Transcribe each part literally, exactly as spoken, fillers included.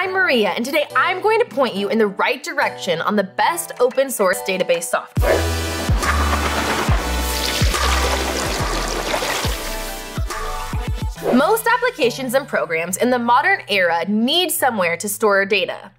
I'm Maria, and today I'm going to point you in the right direction on the best open source database software. Most applications and programs in the modern era need somewhere to store data.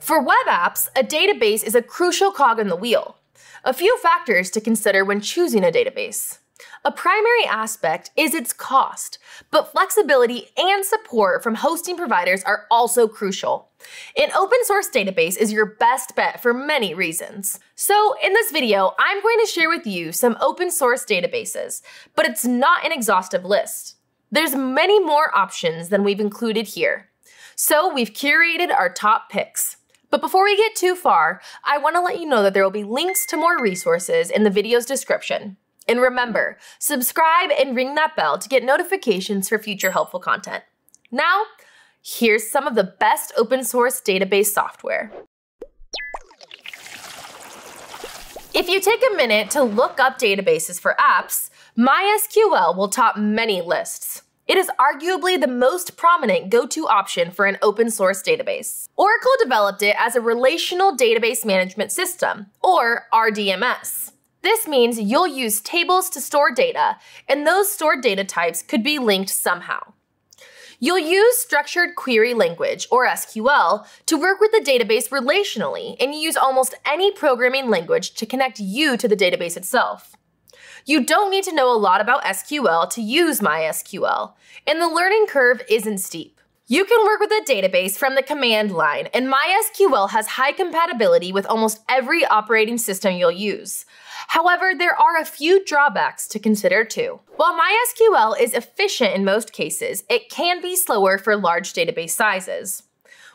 For web apps, a database is a crucial cog in the wheel. A few factors to consider when choosing a database. A primary aspect is its cost, but flexibility and support from hosting providers are also crucial. An open source database is your best bet for many reasons. So in this video, I'm going to share with you some open source databases, but it's not an exhaustive list. There's many more options than we've included here. So we've curated our top picks. But before we get too far, I want to let you know that there will be links to more resources in the video's description. And remember, subscribe and ring that bell to get notifications for future helpful content. Now, here's some of the best open source database software. If you take a minute to look up databases for apps, MySQL will top many lists. It is arguably the most prominent go-to option for an open source database. Oracle developed it as a relational database management system, or R D B M S. This means you'll use tables to store data, and those stored data types could be linked somehow. You'll use Structured Query Language, or S Q L, to work with the database relationally, and you use almost any programming language to connect you to the database itself. You don't need to know a lot about S Q L to use MySQL, and the learning curve isn't steep. You can work with a database from the command line, and MySQL has high compatibility with almost every operating system you'll use. However, there are a few drawbacks to consider too. While MySQL is efficient in most cases, it can be slower for large database sizes.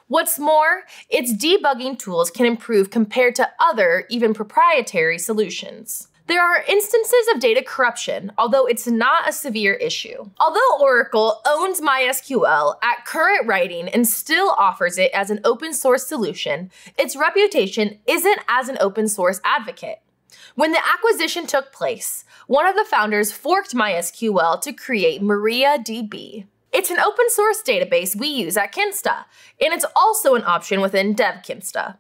What's more, its debugging tools can improve compared to other, even proprietary solutions. There are instances of data corruption, although it's not a severe issue. Although Oracle owns MySQL at current writing and still offers it as an open source solution, its reputation isn't as an open source advocate. When the acquisition took place, one of the founders forked MySQL to create MariaDB. It's an open source database we use at Kinsta, and it's also an option within DevKinsta.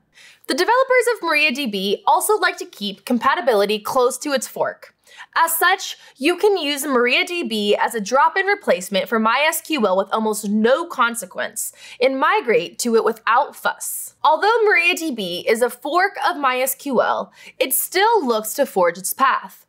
The developers of MariaDB also like to keep compatibility close to its fork. As such, you can use MariaDB as a drop-in replacement for MySQL with almost no consequence, and migrate to it without fuss. Although MariaDB is a fork of MySQL, it still looks to forge its path.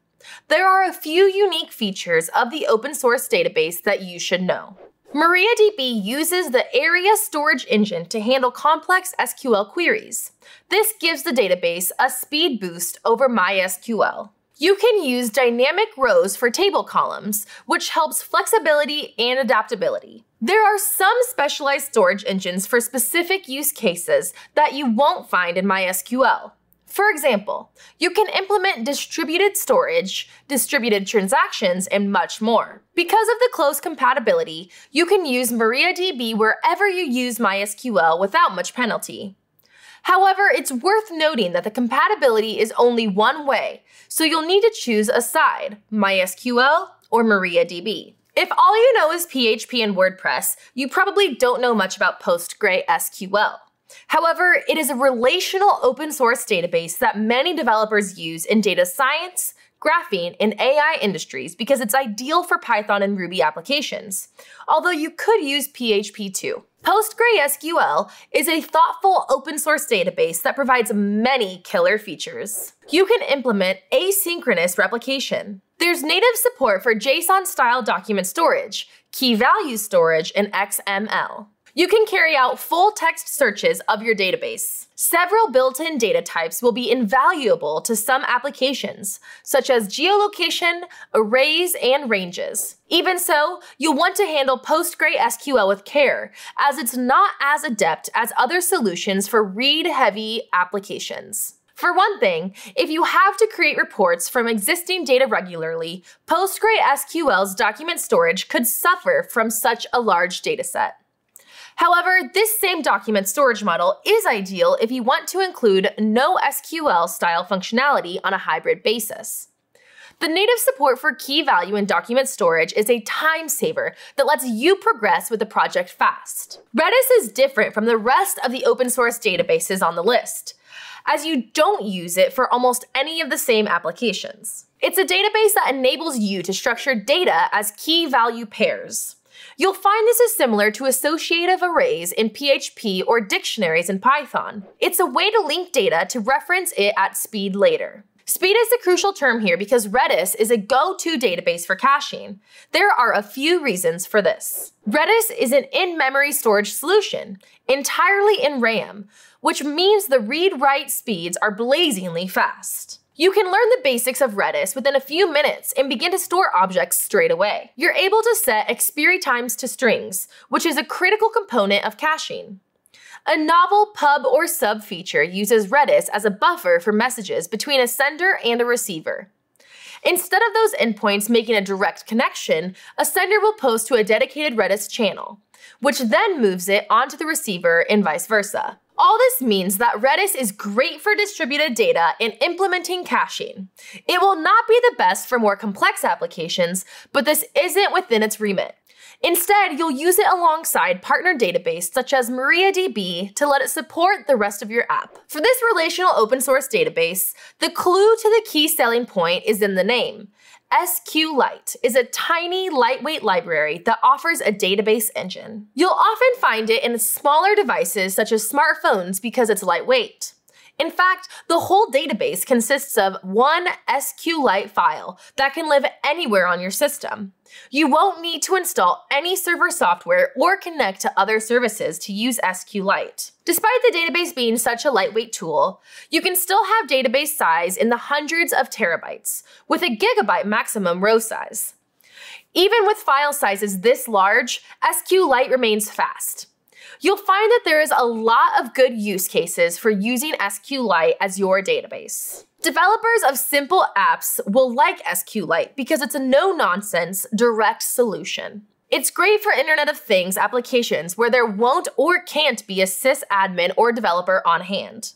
There are a few unique features of the open source database that you should know. MariaDB uses the Aria storage engine to handle complex S Q L queries. This gives the database a speed boost over MySQL. You can use dynamic rows for table columns, which helps flexibility and adaptability. There are some specialized storage engines for specific use cases that you won't find in MySQL. For example, you can implement distributed storage, distributed transactions, and much more. Because of the close compatibility, you can use MariaDB wherever you use MySQL without much penalty. However, it's worth noting that the compatibility is only one way, so you'll need to choose a side, MySQL or MariaDB. If all you know is P H P and WordPress, you probably don't know much about PostgreSQL. However, it is a relational open source database that many developers use in data science, graphing, and A I industries because it's ideal for Python and Ruby applications, although you could use P H P too. PostgreSQL is a thoughtful open source database that provides many killer features. You can implement asynchronous replication. There's native support for JSON-style document storage, key-value storage, and X M L. You can carry out full-text searches of your database. Several built-in data types will be invaluable to some applications, such as geolocation, arrays, and ranges. Even so, you'll want to handle PostgreSQL with care, as it's not as adept as other solutions for read-heavy applications. For one thing, if you have to create reports from existing data regularly, PostgreSQL's document storage could suffer from such a large dataset. However, this same document storage model is ideal if you want to include NoSQL style functionality on a hybrid basis. The native support for key value and document storage is a time saver that lets you progress with the project fast. Redis is different from the rest of the open source databases on the list, as you don't use it for almost any of the same applications. It's a database that enables you to structure data as key value pairs. You'll find this is similar to associative arrays in P H P or dictionaries in Python. It's a way to link data to reference it at speed later. Speed is the crucial term here because Redis is a go-to database for caching. There are a few reasons for this. Redis is an in-memory storage solution, entirely in RAM, which means the read-write speeds are blazingly fast. You can learn the basics of Redis within a few minutes and begin to store objects straight away. You're able to set expiry times to strings, which is a critical component of caching. A novel pub or sub feature uses Redis as a buffer for messages between a sender and a receiver. Instead of those endpoints making a direct connection, a sender will post to a dedicated Redis channel, which then moves it onto the receiver and vice versa. All this means that Redis is great for distributed data and implementing caching. It will not be the best for more complex applications, but this isn't within its remit. Instead, you'll use it alongside partner databases such as MariaDB to let it support the rest of your app. For this relational open source database, the clue to the key selling point is in the name. SQLite is a tiny, lightweight library that offers a database engine. You'll often find it in smaller devices such as smartphones because it's lightweight. In fact, the whole database consists of one SQLite file that can live anywhere on your system. You won't need to install any server software or connect to other services to use SQLite. Despite the database being such a lightweight tool, you can still have database size in the hundreds of terabytes, with a gigabyte maximum row size. Even with file sizes this large, SQLite remains fast. You'll find that there is a lot of good use cases for using SQLite as your database. Developers of simple apps will like SQLite because it's a no-nonsense, direct solution. It's great for Internet of Things applications where there won't or can't be a sysadmin or developer on hand.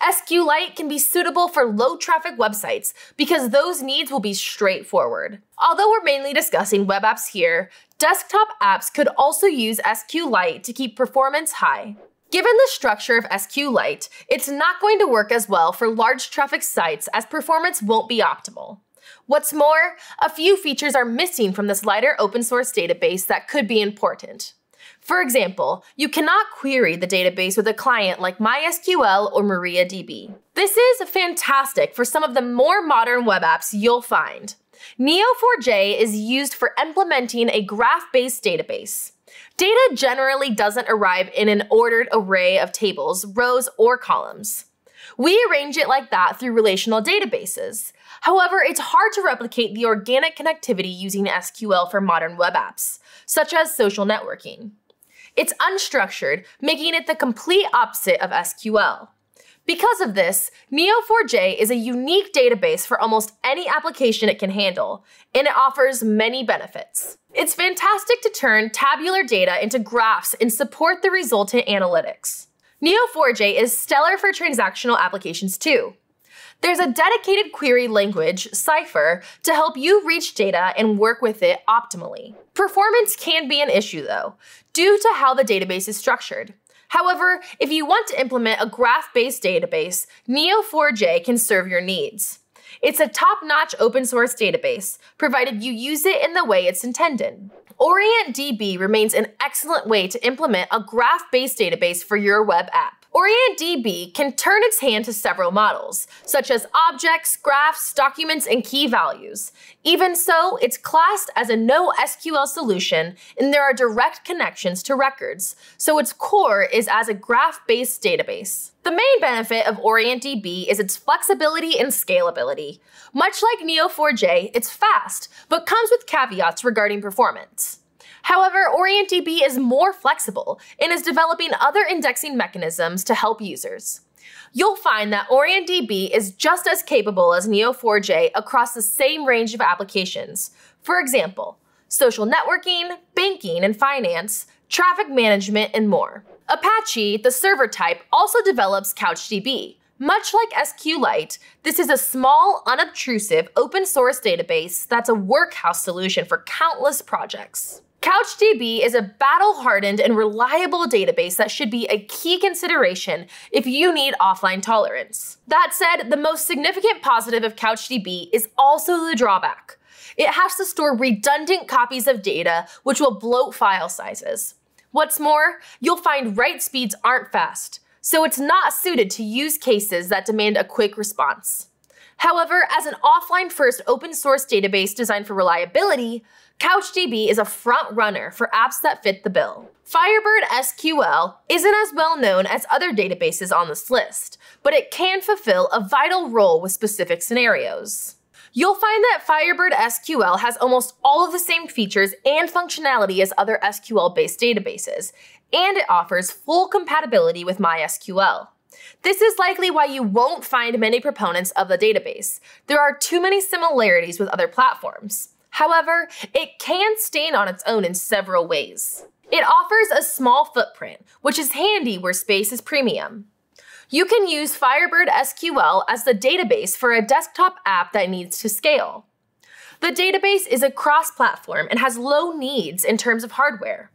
SQLite can be suitable for low-traffic websites because those needs will be straightforward. Although we're mainly discussing web apps here, desktop apps could also use SQLite to keep performance high. Given the structure of SQLite, it's not going to work as well for large traffic sites as performance won't be optimal. What's more, a few features are missing from this lighter open source database that could be important. For example, you cannot query the database with a client like MySQL or MariaDB. This is fantastic for some of the more modern web apps you'll find. Neo four j is used for implementing a graph-based database. Data generally doesn't arrive in an ordered array of tables, rows, or columns. We arrange it like that through relational databases. However, it's hard to replicate the organic connectivity using S Q L for modern web apps, such as social networking. It's unstructured, making it the complete opposite of S Q L. Because of this, Neo four j is a unique database for almost any application it can handle, and it offers many benefits. It's fantastic to turn tabular data into graphs and support the resultant analytics. Neo four j is stellar for transactional applications too. There's a dedicated query language, Cypher, to help you reach data and work with it optimally. Performance can be an issue, though, due to how the database is structured. However, if you want to implement a graph-based database, Neo four j can serve your needs. It's a top-notch open source database, provided you use it in the way it's intended. OrientDB remains an excellent way to implement a graph-based database for your web app. OrientDB can turn its hand to several models, such as objects, graphs, documents, and key values. Even so, it's classed as a no S Q L solution, and there are direct connections to records, so its core is as a graph-based database. The main benefit of OrientDB is its flexibility and scalability. Much like Neo four j, it's fast, but comes with caveats regarding performance. However, OrientDB is more flexible and is developing other indexing mechanisms to help users. You'll find that OrientDB is just as capable as Neo four j across the same range of applications. For example, social networking, banking and finance, traffic management, and more. Apache, the server type, also develops CouchDB, Much like SQLite, this is a small, unobtrusive, open source database that's a workhouse solution for countless projects. CouchDB is a battle-hardened and reliable database that should be a key consideration if you need offline tolerance. That said, the most significant positive of CouchDB is also the drawback. It has to store redundant copies of data, which will bloat file sizes. What's more, you'll find write speeds aren't fast, so it's not suited to use cases that demand a quick response. However, as an offline-first open-source database designed for reliability, CouchDB is a front-runner for apps that fit the bill. Firebird S Q L isn't as well-known as other databases on this list, but it can fulfill a vital role with specific scenarios. You'll find that Firebird S Q L has almost all of the same features and functionality as other S Q L-based databases, and it offers full compatibility with MySQL. This is likely why you won't find many proponents of the database. There are too many similarities with other platforms. However, it can stand on its own in several ways. It offers a small footprint, which is handy where space is premium. You can use Firebird S Q L as the database for a desktop app that needs to scale. The database is a cross-platform and has low needs in terms of hardware.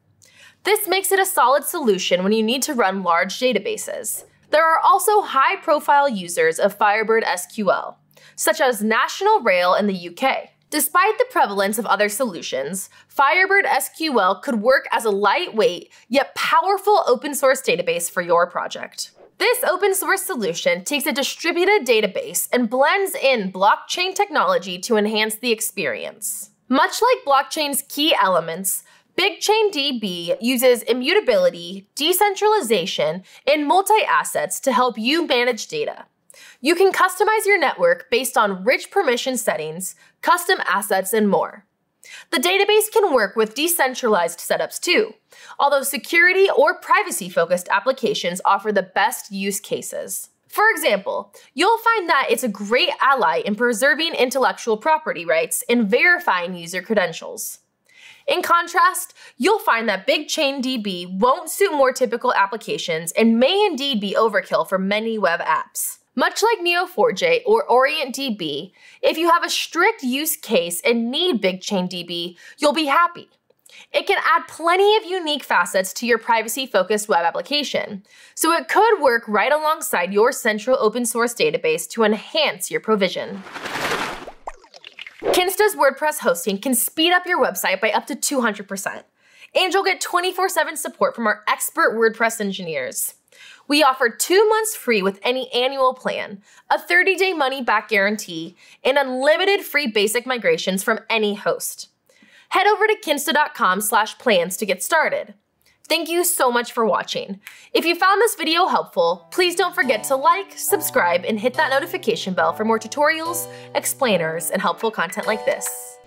This makes it a solid solution when you need to run large databases. There are also high-profile users of Firebird S Q L, such as National Rail in the U K. Despite the prevalence of other solutions, Firebird S Q L could work as a lightweight yet powerful open-source database for your project. This open-source solution takes a distributed database and blends in blockchain technology to enhance the experience. Much like blockchain's key elements, BigchainDB uses immutability, decentralization, and multi-assets to help you manage data. You can customize your network based on rich permission settings, custom assets, and more. The database can work with decentralized setups too, although security or privacy-focused applications offer the best use cases. For example, you'll find that it's a great ally in preserving intellectual property rights and verifying user credentials. In contrast, you'll find that BigchainDB won't suit more typical applications and may indeed be overkill for many web apps. Much like Neo four j or OrientDB, if you have a strict use case and need BigchainDB, you'll be happy. It can add plenty of unique facets to your privacy-focused web application, so it could work right alongside your central open-source database to enhance your provision. Kinsta's WordPress hosting can speed up your website by up to two hundred percent, and you'll get twenty-four seven support from our expert WordPress engineers. We offer two months free with any annual plan, a thirty day money-back guarantee, and unlimited free basic migrations from any host. Head over to kinsta.com slash plans to get started. Thank you so much for watching. If you found this video helpful, please don't forget to like, subscribe, and hit that notification bell for more tutorials, explainers, and helpful content like this.